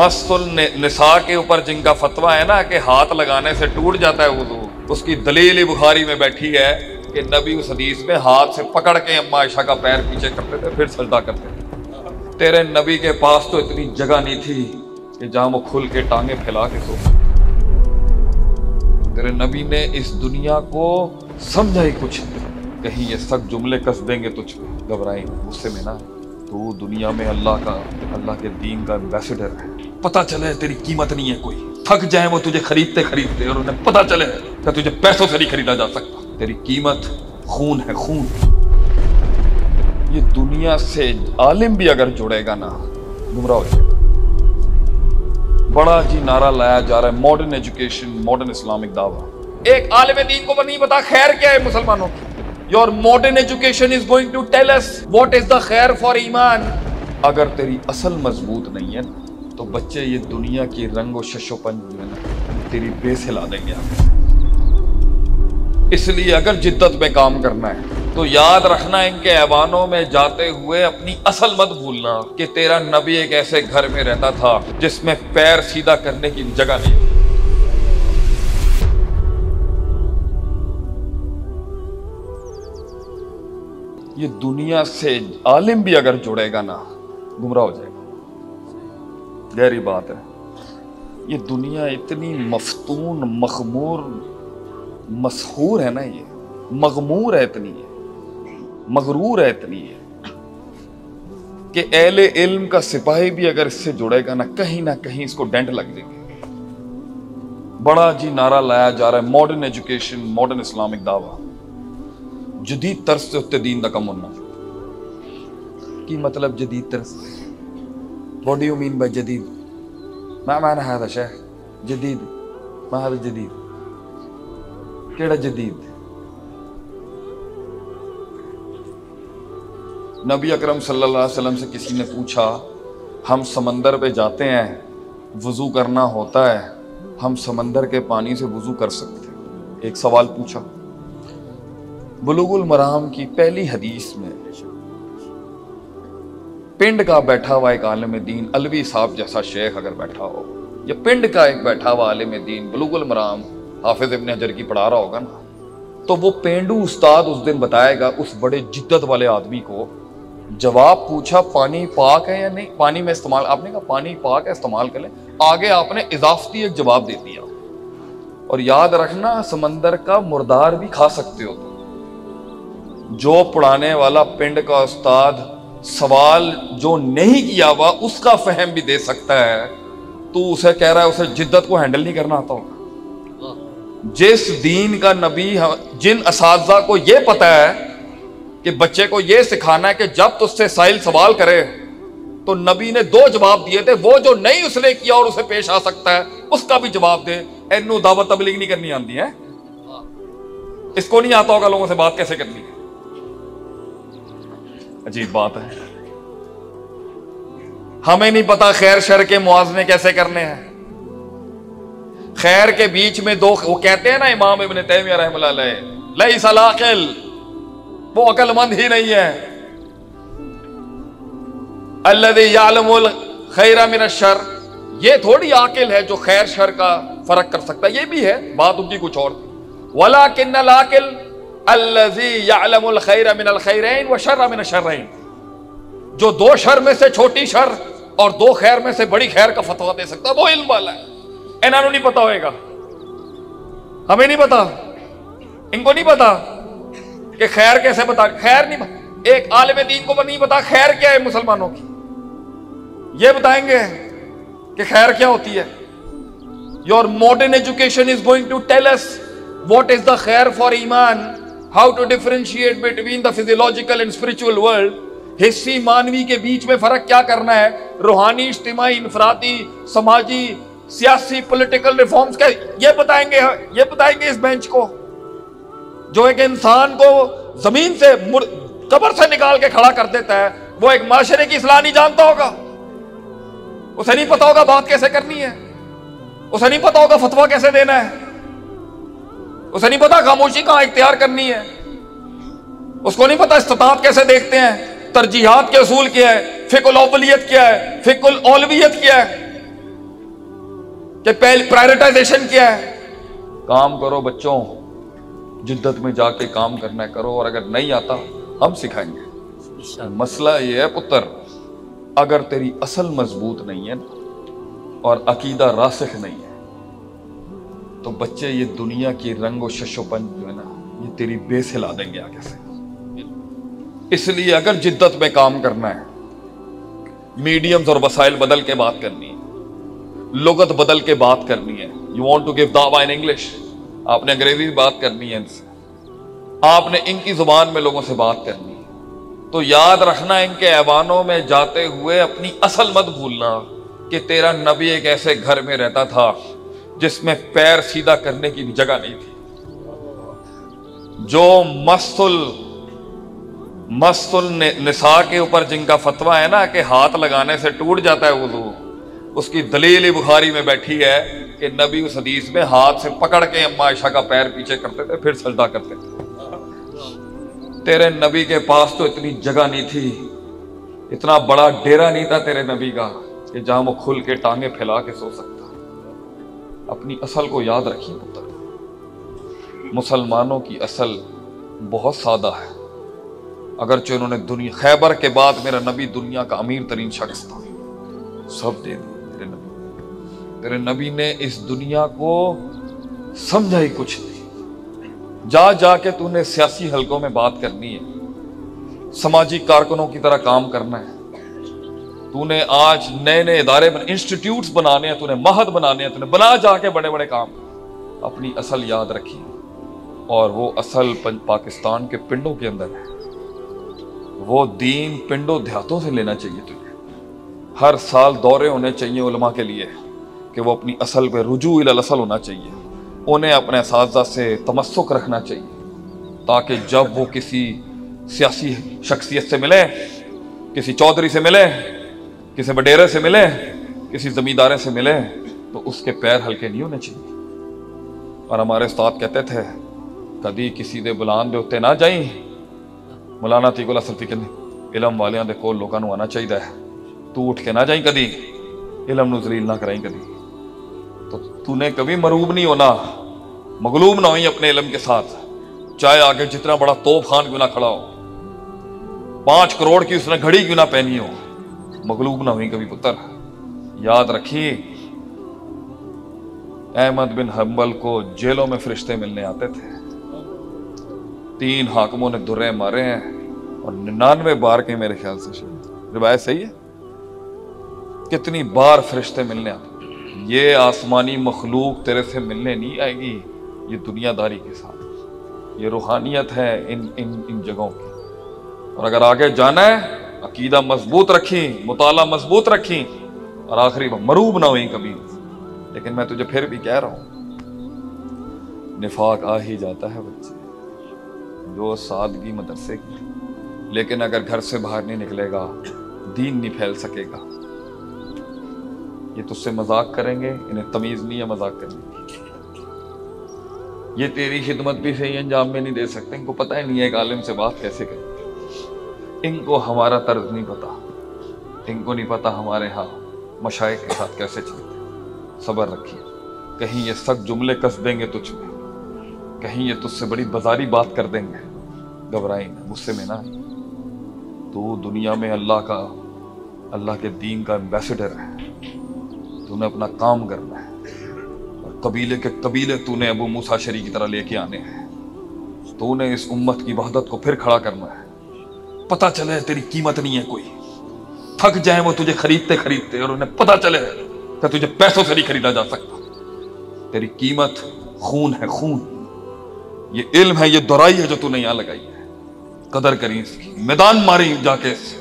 मस्तुल निसा के ऊपर जिनका फतवा है ना कि हाथ लगाने से टूट जाता है वुज़ू, उसकी दलील बुखारी में बैठी है कि नबी उस हदीस में हाथ से पकड़ के अम्मा आयशा का पैर पीछे करते थे फिर सजदा करते थे। तेरे नबी के पास तो इतनी जगह नहीं थी कि जहाँ वो खुल के टांगे फैला के सो। तेरे नबी ने इस दुनिया को समझा ही कुछ, कहीं ये सब जुमले कस देंगे तुझ पे, घबराए गुस्से में ना, तू दुनिया में अल्लाह के दीन का एम्बेसडर है। पता चले तेरी कीमत नहीं है कोई, थक जाए वो तुझे खरीदते खरीदते और उन्हें पता चले कि तुझे पैसों से नहीं खरीदा जा सकता, तेरी कीमत खून है, खून। ये दुनिया से आलिम भी अगर जुड़ेगा ना गुमराह हो जाएगा। बड़ा जी नारा लाया जा रहा है मॉडर्न एजुकेशन, मॉडर्न इस्लामिक दावा। एक आलिम दीन को नहीं पता खैर क्या है मुसलमानों की। Your modern education is going to tell us what is the khair for iman. अगर तेरी असल मजबूत नहीं है तो बच्चे ये दुनिया की रंग और शशोपन तेरी बेस हिला देंगे। इसलिए अगर जिद्दत में काम करना है तो याद रखना, इनके ऐवानों में जाते हुए अपनी असल मत भूलना कि तेरा नबी एक ऐसे घर में रहता था जिसमें पैर सीधा करने की जगह नहीं। ये दुनिया से आलिम भी अगर जुड़ेगा ना गुमराह हो जाएगा। गहरी बात है, ये दुनिया इतनी मफतून, मखमूर, मसहूर है ना, ये मगमूर है इतनी, है मगरूर है इतनी, है कि अहले इल्म का सिपाही भी अगर इससे जुड़ेगा ना कहीं इसको डेंट लग देंगे। बड़ा जी नारा लाया जा रहा है मॉडर्न एजुकेशन, मॉडर्न इस्लामिक दावा। जदीद तर्स से उत्ते दीन का कम होना की मतलब जदीद तर्स। What do you mean by जदीद? मा माना हदा शेख जदीद, मा हदा जदीद, केड़ा जदीद? नबी अकरम सल्लल्लाहु अलैहि वसल्लम से किसी ने पूछा, हम समंदर पे जाते हैं, वजू करना होता है, हम समंदर के पानी से वजू कर सकते हैं? एक सवाल पूछा। बुलुगुल मराम की पहली हदीस में पिंड का बैठा हुआ एक आलिम दीन, अलवी साहब जैसा शेख अगर बैठा हो, या पिंड का एक बैठा हुआ आलिम दीन बुलुगुल मराम हाफिज इब्न हजर की पढ़ा रहा होगा ना, तो वो पेंडू उस्ताद उस दिन बताएगा उस बड़े जिद्दत वाले आदमी को। जवाब पूछा पानी पाक है या नहीं, पानी में इस्तेमाल, आपने कहा पानी पाक है इस्तेमाल कर लें, आगे आपने इजाफती एक जवाब दे दिया। और याद रखना समंदर का मुर्दार भी खा सकते हो। जो पढ़ाने वाला पिंड का उस्ताद सवाल जो नहीं किया हुआ उसका फहम भी दे सकता है, तो उसे कह रहा है उसे जिद्दत को हैंडल नहीं करना आता होगा। जिस दीन का नबी, जिन असातिज़ा को ये पता है कि बच्चे को ये सिखाना है कि जब तुझसे साहिल सवाल करे तो नबी ने दो जवाब दिए थे, वो जो नहीं उसने किया और उसे पेश आ सकता है उसका भी जवाब दे। एनू दावत तबलीग नहीं करनी आती है, इसको नहीं आता होगा लोगों से बात कैसे करनी है। अजीब बात है, हमें नहीं पता खैर शर के मुआवजे कैसे करने हैं। खैर के बीच में दो, वो कहते हैं ना इमाम इब्न तैमिया रहमतुल्लाह अलैह, लैस अल-अक़िल, वो अकलमंद ही नहीं है। अल्लज़ी यालमुल खैर मिन अश-शर, ये थोड़ी आकिल है जो खैर शर का फर्क कर सकता है। ये भी है, बात उनकी कुछ और। वलाकिन्नल आकिल अल्लज़ी यालमुल खैर मिनल खैरैन व शर्र मिन शर्रैन, जो दो शर में से छोटी शर और दो खैर में से बड़ी खैर का फतवा दे सकता है, वो इल्म वाला है। इन्हों नहीं पता होएगा, हमें नहीं पता, इनको नहीं पता कि खैर कैसे बता, खैर नहीं, एक आलिम दीन को नहीं पता खैर क्या है मुसलमानों की, ये बताएंगे कि खैर क्या होती है। Your modern education is going to tell us what is the खैर फॉर ईमान, How to differentiate between the physiological and spiritual world? हिस्सी मानवी के बीच में फर्क क्या करना है, रूहानी, इज्तिमाई, इंफरादी, समाजी, सियासी, पॉलिटिकल रिफॉर्म्स क्या, ये बताएंगे, ये बताएंगे इस बेंच को जो एक इंसान को जमीन से, कब्र से निकाल के खड़ा कर देता है, वो एक माशरे की इस्लाह नहीं जानता होगा, उसे नहीं पता होगा बात कैसे करनी है, उसे नहीं पता होगा फतवा कैसे देना है, उसे नहीं पता खामोशी कहाँ इख्तियार करनी है, उसको नहीं पता इस्तिताअत कैसे देखते हैं, तरजीहात के असूल क्या है, फिकुल अव्वलियत क्या है, फिकुल औलवियत क्या है, कि पहले प्रायोरिटाइजेशन क्या है? काम करो बच्चों, जिद्दत में जाके काम करना है, करो, और अगर नहीं आता हम सिखाएंगे। मसला ये है पुत्र, अगर तेरी असल मजबूत नहीं है और अकीदा रासिख नहीं है तो बच्चे ये दुनिया की रंग और शशोपन जो है ना, ये तेरी बेस हिला देंगे आगे से। इसलिए अगर जिद्दत में काम करना है, मीडियम्स और वसाइल बदल के बात करनी है, लुगत बदल के बात करनी है, यू वांट टू गिव दावा इन इंग्लिश, आपने अंग्रेजी में बात करनी है इनसे, आपने इनकी जुबान में लोगों से बात करनी है, तो याद रखना इनके ऐवानों में जाते हुए अपनी असल मत भूलना कि तेरा नबी एक ऐसे घर में रहता था जिसमें पैर सीधा करने की भी जगह नहीं थी। जो मस्तुल निसा के ऊपर जिनका फतवा है ना कि हाथ लगाने से टूट जाता है वुज़ू, उसकी दलील बुखारी में बैठी है कि नबी उस हदीस में हाथ से पकड़ के अम्मा आयशा का पैर पीछे करते थे फिर सजदा करते थे। तेरे नबी के पास तो इतनी जगह नहीं थी, इतना बड़ा डेरा नहीं था तेरे नबी का कि जहां वो खुल के टांगे फैला के सो सकता। अपनी असल को याद रखिए पुत्र, मुसलमानों की असल बहुत सादा है। अगरचे उन्होंने दुनिया, खैबर के बाद मेरा नबी दुनिया का अमीर तरीन शख्स था, सब दे दिया तेरे नबी। तेरे नबी ने इस दुनिया को समझा ही कुछ नहीं। जा जाके तूने सियासी हलकों में बात करनी है, सामाजिक कारकुनों की तरह काम करना है। तूने आज नए नए इदारे इंस्टीट्यूट्स बनाने हैं, तूने महद बनाने हैं, तूने बना जाके बड़े बड़े काम। अपनी असल याद रखी, और वो असल पाकिस्तान के पिंडों के अंदर है। वो दीन पिंडों देहातों से लेना चाहिए तुझे। हर साल दौरे होने चाहिए उलमा के लिए कि वो अपनी असल पे रुजू इल असल होना चाहिए। उन्हें अपने असातिज़ा से तमस्सुक रखना चाहिए ताकि जब वो किसी सियासी शख्सियत से मिले, किसी चौधरी से मिले, किसी बडेरे से मिले, किसी जमींदारे से मिले, तो उसके पैर हल्के नहीं होने चाहिए। और हमारे उस्ताद कहते थे, कभी किसी दे बुलान दे उत्ते ना जाई। मौलाना तीकुल्ला सल्फी कहते, इलम वालियां दे कोल लोगों को आना चाहिए, तू उठ के ना जाई, कभी इलम नू ज़लील ना कराई। कभी तो तूने कभी मरूब नहीं होना, मगलूब ना होई अपने इलम के साथ। चाहे आगे जितना बड़ा तोप खान क्यों ना खड़ा हो, 5 करोड़ की उसने घड़ी क्यों ना पहनी हो, मगलूब ना हुई कभी पुत्र। याद रखिए, अहमद बिन हम्बल को जेलों में फरिश्ते मिलने आते थे। 3 हाकिमों ने दुर्रे मारे हैं और 99 बार के मेरे ख्याल से रिवायत सही है, कितनी बार फरिश्ते मिलने आते। ये आसमानी मखलूक तेरे से मिलने नहीं आएगी, ये दुनियादारी के साथ, ये रूहानियत है इन इन इन जगहों की। और अगर आगे जाना है, अकीदा मजबूत रखें, मुताला मजबूत रखें, और आखिरी मरूब ना हुई कभी। लेकिन मैं तुझे फिर भी कह रहा हूँ, निफाक आ ही जाता है बच्चे, जो सादगी मदरसे की, लेकिन अगर घर से बाहर नहीं निकलेगा, दीन नहीं फैल सकेगा। ये तुझसे मजाक करेंगे, इन्हें तमीज नहीं है मजाक करने। ये तेरी खिदमत भी सही अंजाम में नहीं दे सकते, इनको पता ही नहीं है एक आलिम से बात कैसे करें। इनको हमारा तर्ज नहीं पता, इनको नहीं पता हमारे यहाँ मशाइख के साथ कैसे चलते। सब्र रखिए, कहीं ये सख्त जुमले कस देंगे तुझ में, कहीं ये तुझसे बड़ी बाजारी बात कर देंगे। घबराई ना, गुस्से में ना। तू दुनिया में अल्लाह के दीन का एम्बेसडर है, तूने अपना काम करना है। और कबीले के कबीले तूने अबू मूसा शरी की तरह लेके आने हैं। तूने इस उम्मत की वहदत को फिर खड़ा करना है। पता चले तेरी कीमत नहीं है कोई, थक जाए वो तुझे खरीदते खरीदते, और उन्हें पता चले कि तुझे पैसों से नहीं खरीदा जा सकता। तेरी कीमत खून है, खून। ये इल्म है, ये दुराई है जो तूने यहाँ लगाई है, कदर करी इसकी, मैदान मारी जाके।